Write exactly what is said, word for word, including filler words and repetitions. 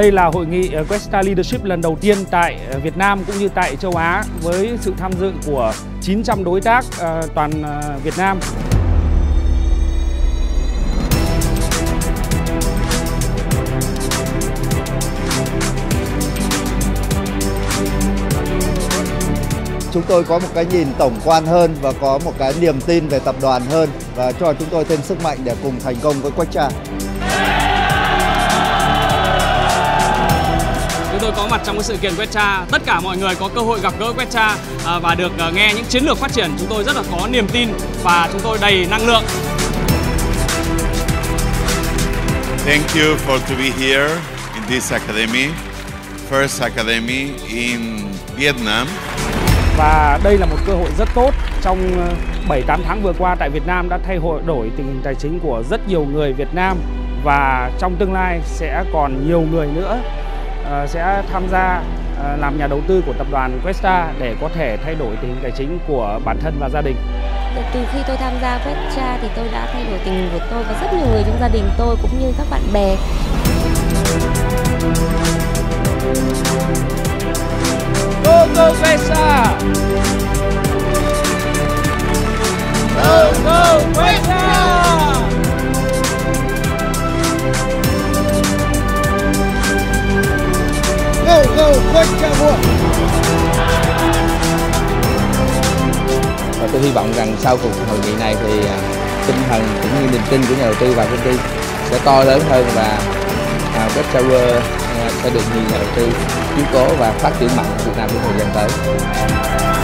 Đây là hội nghị Questar Leadership lần đầu tiên tại Việt Nam cũng như tại châu Á với sự tham dự của chín trăm đối tác toàn Việt Nam. Chúng tôi có một cái nhìn tổng quan hơn và có một cái niềm tin về tập đoàn hơn và cho chúng tôi thêm sức mạnh để cùng thành công với Questar. Chúng tôi có mặt trong cái sự kiện Questar, tất cả mọi người có cơ hội gặp gỡ Questar và được nghe những chiến lược phát triển. Chúng tôi rất là có niềm tin và chúng tôi đầy năng lượng. Thank you for to be here in this academy, first academy in Vietnam. Và đây là một cơ hội rất tốt. Trong bảy tám tháng vừa qua tại Việt Nam đã thay đổi tình hình tài chính của rất nhiều người Việt Nam. Và trong tương lai sẽ còn nhiều người nữa sẽ tham gia làm nhà đầu tư của tập đoàn Questar để có thể thay đổi tình hình tài chính của bản thân và gia đình. Từ khi tôi tham gia Questar thì tôi đã thay đổi tình hình của tôi và rất nhiều người trong gia đình tôi cũng như các bạn bè. Go go Questar! Go go Questar! Go go Questar! Và tôi hy vọng rằng sau cuộc hội nghị này thì tinh thần cũng như niềm tin của nhà đầu tư và công ty sẽ to lớn hơn và Questar sẽ được nhiều nhà đầu tư chiếu cố và phát triển mạnh Việt Nam trong thời gian tới.